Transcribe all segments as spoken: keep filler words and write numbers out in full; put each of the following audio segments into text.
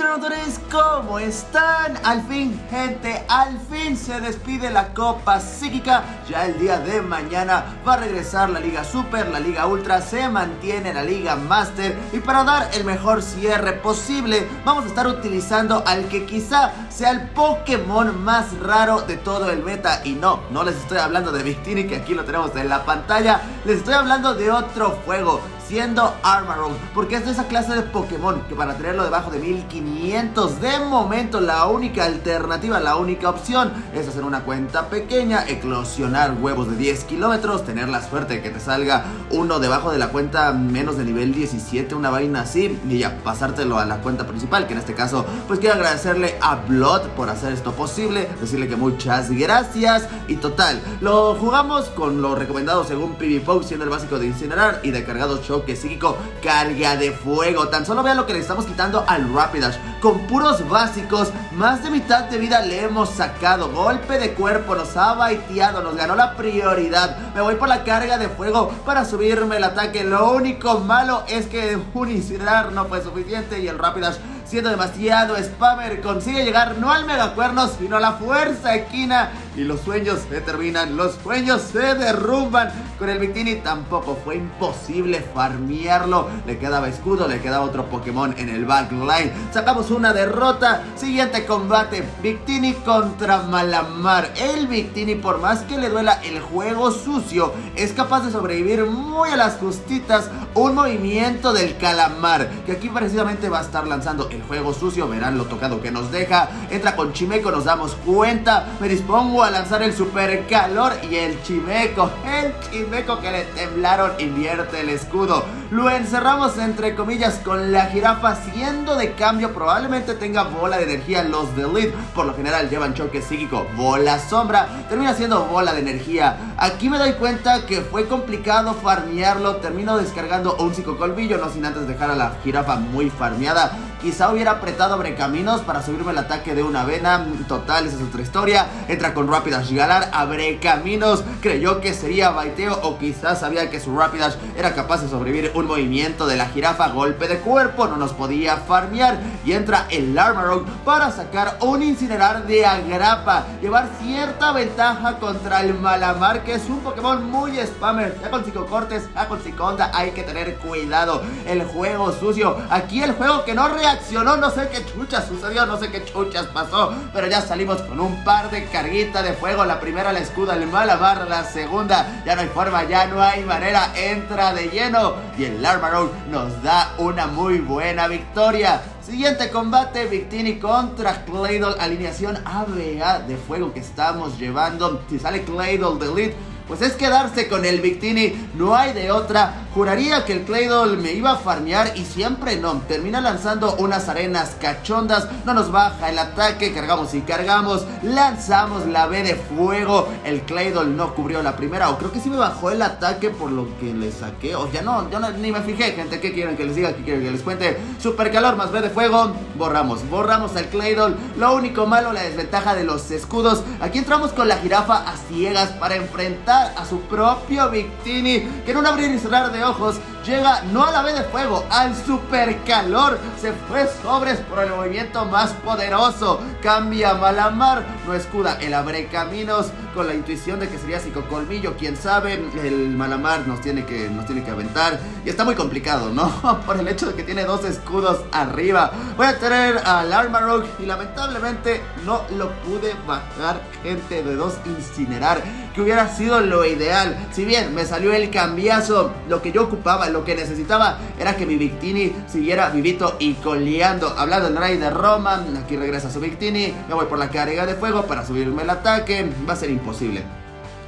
Ultranotores, ¿cómo están? Al fin, gente, al fin se despide la Copa Psíquica. Ya el día de mañana va a regresar la Liga Super, la Liga Ultra, se mantiene la Liga Master. Y para dar el mejor cierre posible, vamos a estar utilizando al que quizá sea el Pokémon más raro de todo el meta. Y no, no les estoy hablando de Victini, que aquí lo tenemos en la pantalla. Les estoy hablando de otro juego, siendo Armarouge, porque es de esa clase de Pokémon que para tenerlo debajo de mil quinientos de momento la única alternativa, la única opción es hacer una cuenta pequeña, eclosionar huevos de diez kilómetros, tener la suerte de que te salga uno debajo de la cuenta menos de nivel diecisiete, una vaina así, y ya pasártelo a la cuenta principal, que en este caso pues quiero agradecerle a Blood por hacer esto posible, decirle que muchas gracias. Y total, lo jugamos con lo recomendado según PvPoke, siendo el básico de incinerar y de cargados shock que psíquico, carga de fuego. Tan solo vean lo que le estamos quitando al Rapidash. Con puros básicos, más de mitad de vida le hemos sacado. Golpe de cuerpo, nos ha baiteado, nos ganó la prioridad. Me voy por la carga de fuego para subirme el ataque. Lo único malo es que un incinerar no fue suficiente y el Rapidash, siendo demasiado spammer, consigue llegar no al megacuernos, sino a la fuerza equina. Y los sueños se terminan, los sueños se derrumban. Con el Victini tampoco fue imposible farmearlo. Le quedaba escudo, le quedaba otro Pokémon en el backline. Sacamos una derrota. Siguiente combate, Victini contra Malamar. El Victini, por más que le duela el juego sucio, es capaz de sobrevivir muy a las justitas. Un movimiento del calamar, que aquí precisamente va a estar lanzando el juego sucio. Verán lo tocado que nos deja. Entra con Chimecho, nos damos cuenta. Me dispongo a lanzar el super calor y el Chimecho, el Chimecho que le temblaron, invierte el escudo. Lo encerramos entre comillas con la jirafa, siendo de cambio. Probablemente tenga bola de energía. Los de Elite por lo general llevan choque psíquico, bola sombra, termina siendo bola de energía. Aquí me doy cuenta que fue complicado farmearlo. Termino descargando un psicocolvillo, no sin antes dejar a la jirafa muy farmeada. Quizá hubiera apretado Abrecaminos para subirme el ataque de una vena. Total, esa es otra historia. Entra con Rapidash Galar. Abrecaminos creyó que sería baiteo, o quizás sabía que su Rapidash era capaz de sobrevivir un movimiento de la jirafa. Golpe de cuerpo, no nos podía farmear. Y entra el Armarouge para sacar un incinerar de agrapa, llevar cierta ventaja contra el Malamar, que es un Pokémon muy spammer. Ya con psicocortes, ya con psiconda, hay que tener cuidado. El juego sucio, aquí el juego que no realiza accionó, no sé qué chuchas sucedió, no sé qué chuchas pasó, pero ya salimos con un par de carguita de fuego. La primera la escuda el Malamar, la segunda ya no hay forma, ya no hay manera, entra de lleno y el Armarouge nos da una muy buena victoria. Siguiente combate, Victini contra Claydol, alineación A B A de fuego que estamos llevando. Si sale Claydol de Elite, pues es quedarse con el Victini, no hay de otra. Juraría que el Claydol me iba a farmear y siempre no. Termina lanzando unas arenas cachondas, no nos baja el ataque, cargamos y cargamos, lanzamos la B de fuego. El Claydol no cubrió la primera, o creo que sí me bajó el ataque por lo que le saqué, o ya no, yo no, ni me fijé, gente. ¿Qué quieren que les diga? ¿Qué quieren que les cuente? Super calor más B de fuego, borramos, borramos al Claydol. Lo único malo, la desventaja de los escudos. Aquí entramos con la jirafa a ciegas para enfrentar a su propio Victini, que en un abrir y cerrar de ojos llega no a la B de fuego, al super calor. Se fue sobres por el movimiento más poderoso. Cambia Malamar, no escuda el Abrecaminos con la intuición de que sería psicocolmillo, quién sabe. El Malamar nos tiene que, nos tiene que aventar y está muy complicado, ¿no? Por el hecho de que tiene dos escudos arriba. Voy a tener al Armarouge y lamentablemente no lo pude bajar, gente, de dos incinerar, que hubiera sido lo ideal. Si bien me salió el cambiazo, lo que yo ocupaba, lo que necesitaba era que mi Victini siguiera vivito y coleando. Hablando del rey de Roma, aquí regresa su Victini, me voy por la carga de fuego para subirme el ataque. Va a ser imposible,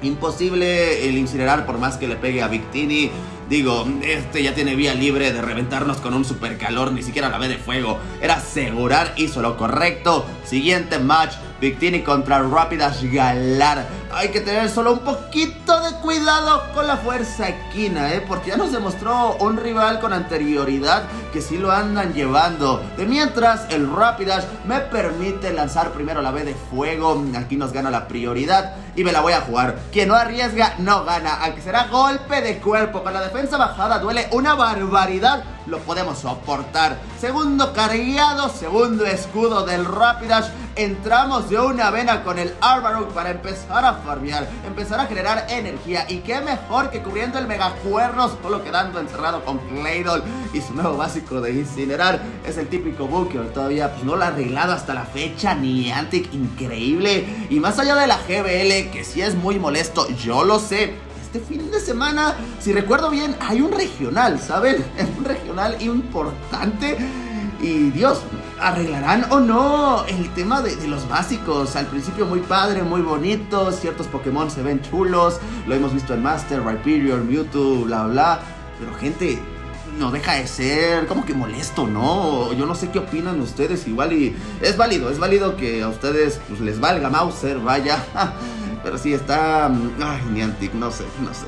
imposible el incinerar por más que le pegue a Victini. Digo, este ya tiene vía libre de reventarnos con un super calor, ni siquiera la B de fuego. Era asegurar, hizo lo correcto. Siguiente match, Victini contra Rapidash Galar. Hay que tener solo un poquito de cuidado con la fuerza equina, ¿eh? Porque ya nos demostró un rival con anterioridad que sí lo andan llevando. De mientras, el Rapidash me permite lanzar primero la B de fuego. Aquí nos gana la prioridad y me la voy a jugar. Quien no arriesga no gana, aunque será golpe de cuerpo. Para la defensa bajada duele una barbaridad, lo podemos soportar. Segundo cargado, segundo escudo del Rapidash. Entramos de una vena con el Armarouge para empezar a farmear, empezar a generar energía. Y qué mejor que cubriendo el megacuernos, solo quedando encerrado con Claydol y su nuevo básico de incinerar. Es el típico bug que todavía pues, no lo ha arreglado hasta la fecha Niantic, increíble. Y más allá de la G B L, que sí es muy molesto, yo lo sé. Este fin de semana, si recuerdo bien, hay un regional, ¿saben? Es un regional importante. Y Dios, ¿arreglarán o no el tema de, de los básicos? Al principio muy padre, muy bonito, ciertos Pokémon se ven chulos, lo hemos visto en Master, Rhyperior, Mewtwo, bla bla. Pero gente, no deja de ser como que molesto, ¿no? Yo no sé qué opinan ustedes, igual y es válido, es válido que a ustedes pues, les valga Mauser, vaya. Pero sí está... Ay, Niantic, no sé, no sé.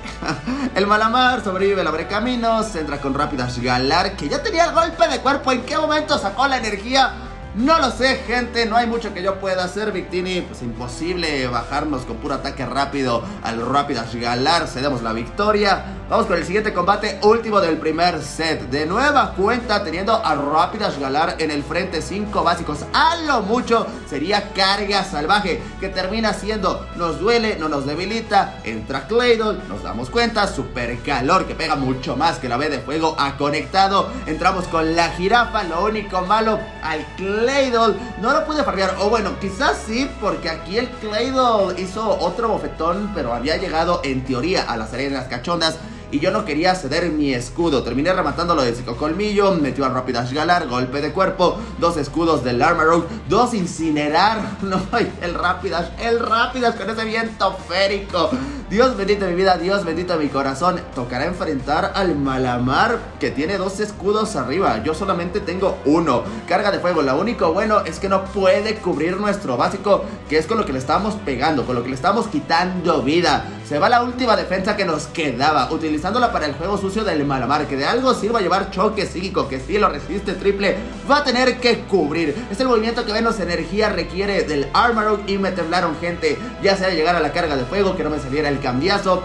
El Malamar sobrevive el abre caminos, entra con Rapidash Galar, que ya tenía el golpe de cuerpo. ¿En qué momento sacó la energía? No lo sé, gente, no hay mucho que yo pueda hacer. Victini, pues imposible bajarnos con puro ataque rápido al Rapidash Galar. Cedemos la victoria. Vamos con el siguiente combate, último del primer set. De nueva cuenta, teniendo a Rapidash Galar en el frente, cinco básicos. A lo mucho sería carga salvaje, que termina siendo, nos duele, no nos debilita. Entra Claydol, nos damos cuenta, super calor, que pega mucho más que la B de fuego. Ha conectado, entramos con la jirafa. Lo único malo al Claydol, Claydol no lo pude farmear, o bueno, quizás sí, porque aquí el Claydol hizo otro bofetón, pero había llegado en teoría a las arenas cachondas y yo no quería ceder mi escudo. Terminé rematándolo de psicocolmillo, metió al Rapidash Galar, golpe de cuerpo, dos escudos del Armarouge, dos incinerar. No, el Rapidash, el Rapidash con ese viento férico. Dios bendito mi vida, Dios bendito mi corazón. Tocará enfrentar al Malamar, que tiene dos escudos arriba. Yo solamente tengo uno. Carga de fuego, lo único bueno es que no puede cubrir nuestro básico, que es con lo que le estamos pegando, con lo que le estamos quitando vida. Se va la última defensa que nos quedaba, utilizándola para el juego sucio del Malamar, que de algo sirva llevar choque psíquico, que si lo resiste triple, va a tener que cubrir. Es el movimiento que menos energía requiere del Armarouge y me temblaron, gente. Ya sea llegar a la carga de fuego, que no me saliera el El cambiazo,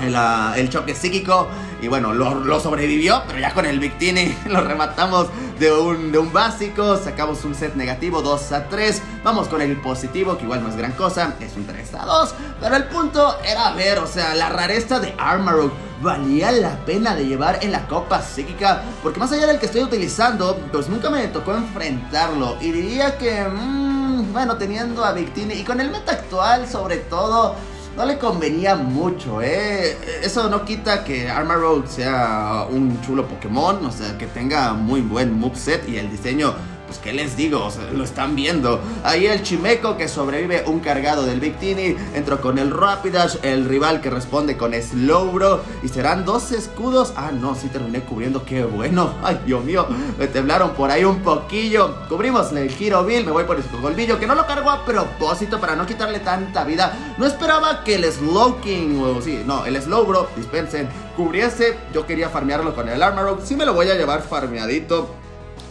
el, uh, el choque psíquico. Y bueno, lo, lo sobrevivió, pero ya con el Victini lo rematamos de un, de un básico. Sacamos un set negativo, dos a tres. Vamos con el positivo, que igual no es gran cosa, es un tres a dos. Pero el punto era ver, o sea, la rareza de Armarouge valía la pena de llevar en la Copa Psíquica, porque más allá del que estoy utilizando, pues nunca me tocó enfrentarlo. Y diría que, mmm, bueno, teniendo a Victini y con el meta actual sobre todo, no le convenía mucho, ¿eh? Eso no quita que Armarouge sea un chulo Pokémon, o sea, que tenga muy buen moveset y el diseño, pues, ¿qué les digo? O sea, lo están viendo. Ahí el Chimecho, que sobrevive un cargado del Victini, entró con el Rapidash, el rival que responde con Slowbro, y serán dos escudos. Ah, no, sí terminé cubriendo, qué bueno. Ay, Dios mío, me temblaron por ahí un poquillo. Cubrimos el Giro Bill, me voy por el Golbillo, que no lo cargo a propósito para no quitarle tanta vida. No esperaba que el Slowking, o sí, no, el Slowbro, dispensen, cubriese. Yo quería farmearlo con el Armarouge, sí me lo voy a llevar farmeadito.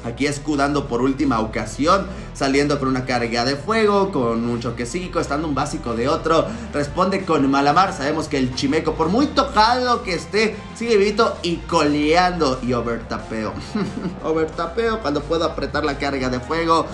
Aquí escudando por última ocasión, saliendo con una carga de fuego, con un choque psíquico, estando un básico de otro. Responde con Malamar. Sabemos que el Chimecho, por muy tocado que esté, sigue vivito y coleando. Y overtapeo. Overtapeo cuando puedo apretar la carga de fuego.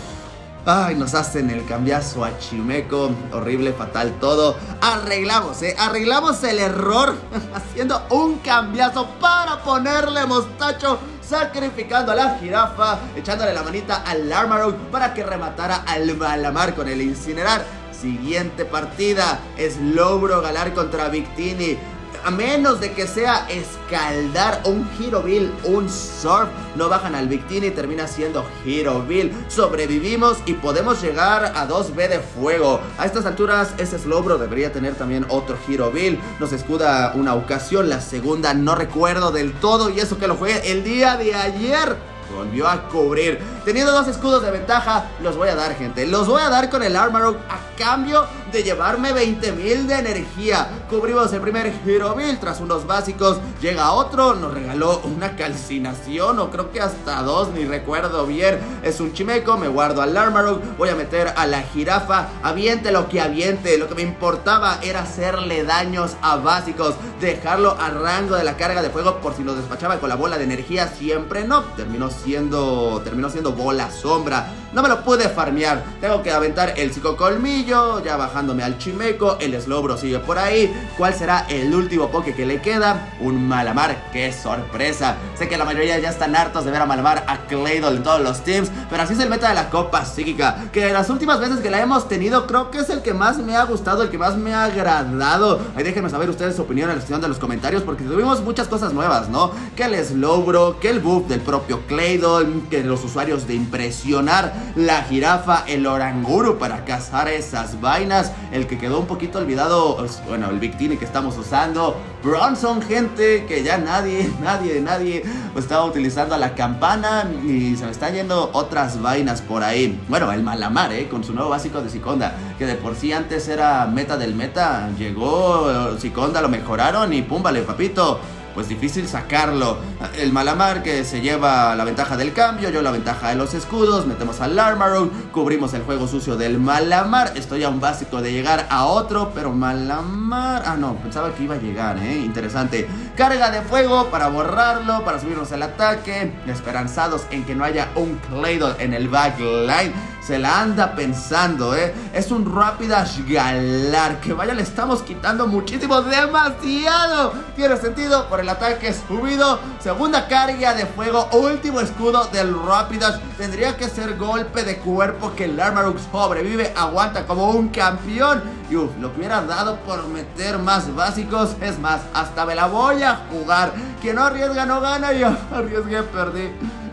Ay, nos hacen el cambiazo a Chimecho. Horrible, fatal todo. Arreglamos, eh, arreglamos el error haciendo un cambiazo para ponerle mostacho, sacrificando a la jirafa, echándole la manita al Armarouge para que rematara al Malamar con el incinerar. Siguiente partida, Slowbro Galar contra Victini. A menos de que sea escaldar un Girovil, un Surf, no bajan al Victini, termina siendo Girovil. Sobrevivimos y podemos llegar a dos B de fuego. A estas alturas ese Slowbro debería tener también otro Girovil. Nos escuda una ocasión, la segunda no recuerdo del todo, y eso que lo jugué el día de ayer. Volvió a cubrir. Teniendo dos escudos de ventaja, los voy a dar, gente. Los voy a dar con el Armarouge a cambio de llevarme veinte mil de energía. Cubrimos el primer Girovil tras unos básicos. Llega otro, nos regaló una calcinación o creo que hasta dos, ni recuerdo bien. Es un Chimecho, me guardo al Armarouge, voy a meter a la jirafa. Aviente lo que aviente, lo que me importaba era hacerle daños a básicos, dejarlo a rango de la carga de fuego por si lo despachaba con la bola de energía. Siempre no, terminó siendo, terminó siendo bola sombra. No me lo pude farmear, tengo que aventar el psicocolmillo, ya bajándome al Chimecho. El Slowbro sigue por ahí. ¿Cuál será el último poke que le queda? Un Malamar, qué sorpresa. Sé que la mayoría ya están hartos de ver a Malamar, a Claydol en todos los teams, pero así es el meta de la Copa Psíquica, que las últimas veces que la hemos tenido creo que es el que más me ha gustado, el que más me ha agradado. Ahí déjenme saber ustedes su opinión en la sección de los comentarios, porque tuvimos muchas cosas nuevas, ¿no? Que el Slowbro, que el buff del propio Claydol, que los usuarios de impresionar, la jirafa, el Oranguru para cazar esas vainas, el que quedó un poquito olvidado, bueno, el Victini que estamos usando, Bronzong, gente, que ya nadie, nadie, nadie estaba utilizando a la campana y se me están yendo otras vainas por ahí. Bueno, el Malamar, eh, con su nuevo básico de Siconda, que de por sí antes era meta del meta, llegó Siconda, lo mejoraron y pum, vale, papito. Pues difícil sacarlo. El Malamar que se lleva la ventaja del cambio, yo la ventaja de los escudos. Metemos al Armarouge, cubrimos el juego sucio del Malamar. Estoy a un básico de llegar a otro, pero Malamar... ah, no, pensaba que iba a llegar, ¿eh? Interesante. Carga de fuego para borrarlo, para subirnos el ataque. Esperanzados en que no haya un Claydol en el backline. Se la anda pensando, ¿eh? Es un Rapidash Galar, que vaya, le estamos quitando muchísimo, demasiado. Tiene sentido por el ataque subido, segunda carga de fuego, último escudo del Rapidash. Tendría que ser golpe de cuerpo que el Armarouge sobrevive, aguanta como un campeón. Y uff, lo que hubiera dado por meter más básicos. Es más, hasta me la voy a jugar. Quien no arriesga no gana, y yo arriesgué, perdí.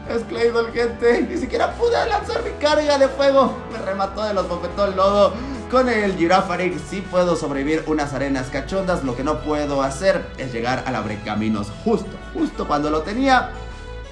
Es Claydol, gente, ni siquiera pude lanzar mi carga de fuego. Me remató de los bofetón lodo. Con el Girafarig sí puedo sobrevivir unas arenas cachondas. Lo que no puedo hacer es llegar al abrecaminos. Justo, justo cuando lo tenía,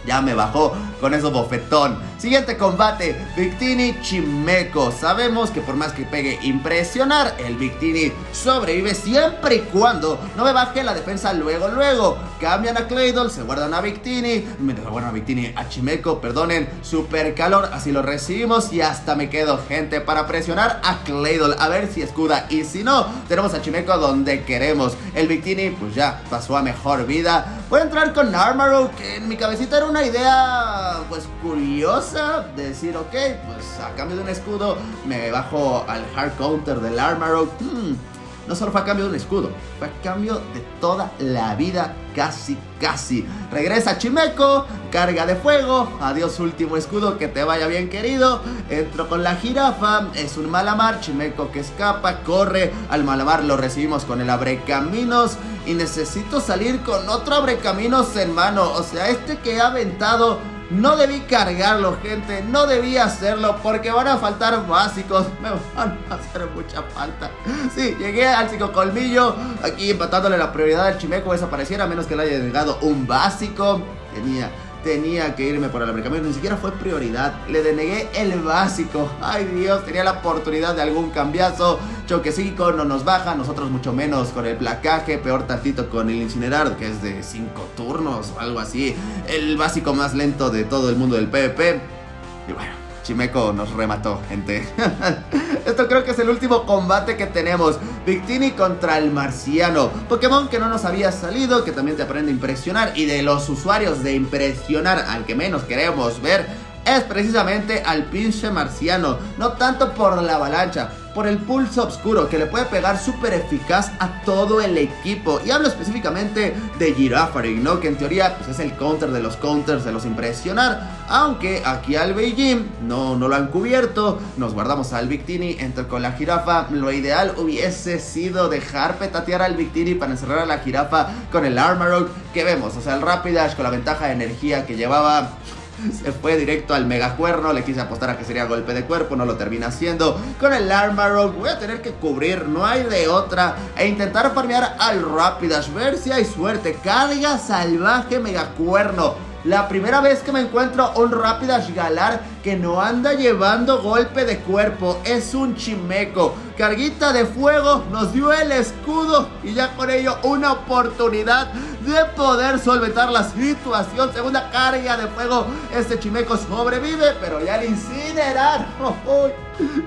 ya me bajó con esos bofetón. Siguiente combate, Victini Chimecho. Sabemos que por más que pegue impresionar, el Victini sobrevive siempre y cuando no me baje la defensa luego, luego. Cambian a Claydol, se guardan a Victini, me guardan a Victini, a Chimecho, perdonen, super calor, así lo recibimos y hasta me quedo, gente, para presionar a Claydol, a ver si escuda, y si no, tenemos a Chimecho donde queremos. El Victini, pues ya, pasó a mejor vida. Voy a entrar con Armarouge, que en mi cabecita era una idea, pues, curiosa, de decir, ok, pues, a cambio de un escudo, me bajo al hard counter del Armarouge. hmm, No solo fue a cambio de un escudo, fue a cambio de toda la vida, casi, casi. Regresa Chimecho, carga de fuego, adiós último escudo, que te vaya bien, querido. Entro con la jirafa, es un Malamar, Chimecho que escapa, corre. Al Malamar lo recibimos con el abrecaminos y necesito salir con otro abrecaminos en mano. O sea, este que ha aventado, no debí cargarlo, gente, no debí hacerlo, porque van a faltar básicos, me van a hacer mucha falta. Sí, llegué al psicocolmillo, aquí empatándole la prioridad al Chimecho, desapareciera, a menos que le haya denegado un básico. Tenía, tenía que irme por el abrecaminos, ni siquiera fue prioridad, le denegué el básico. Ay, Dios, tenía la oportunidad de algún cambiazo. Choque psíquico no nos baja, nosotros mucho menos con el placaje, peor tantito con el incinerar, que es de cinco turnos o algo así, el básico más lento de todo el mundo del PvP. Y bueno, Chimecho nos remató, gente. Esto creo que es el último combate que tenemos, Victini contra el marciano, Pokémon que no nos había salido, que también te aprende a impresionar, y de los usuarios de impresionar al que menos queremos ver es precisamente al pinche marciano. No tanto por la avalancha, por el pulso oscuro, que le puede pegar súper eficaz a todo el equipo. Y hablo específicamente de Girafarig, ¿no? Que en teoría, pues, es el counter de los counters, de los impresionar. Aunque aquí al Beijing no, no lo han cubierto. Nos guardamos al Victini, entro con la jirafa. Lo ideal hubiese sido dejar petatear al Victini para encerrar a la jirafa con el Armarouge. ¿Qué vemos? O sea, el Rapidash con la ventaja de energía que llevaba se fue directo al megacuerno. Le quise apostar a que sería golpe de cuerpo, no lo termina haciendo. Con el Armarouge voy a tener que cubrir, no hay de otra, e intentar farmear al Rapidash, ver si hay suerte. Carga salvaje megacuerno, La primera vez que me encuentro un Rapidash Galar que no anda llevando golpe de cuerpo, es un Chimecho. Carguita de fuego, nos dio el escudo y ya con ello una oportunidad de poder solventar la situación. Segunda carga de fuego, este Chimecho sobrevive, pero ya le incineraron. Oh, oh,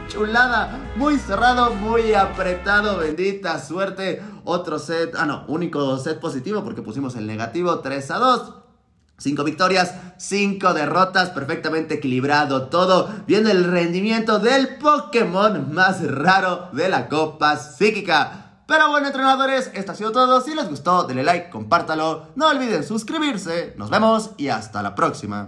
chulada, muy cerrado, muy apretado, bendita suerte. Otro set, ah no, único set positivo porque pusimos el negativo. Tres a dos. Cinco victorias, cinco derrotas, perfectamente equilibrado todo. Viene el rendimiento del Pokémon más raro de la Copa Psíquica. Pero bueno, entrenadores, esto ha sido todo. Si les gustó, denle like, compártalo. No olviden suscribirse. Nos vemos y hasta la próxima.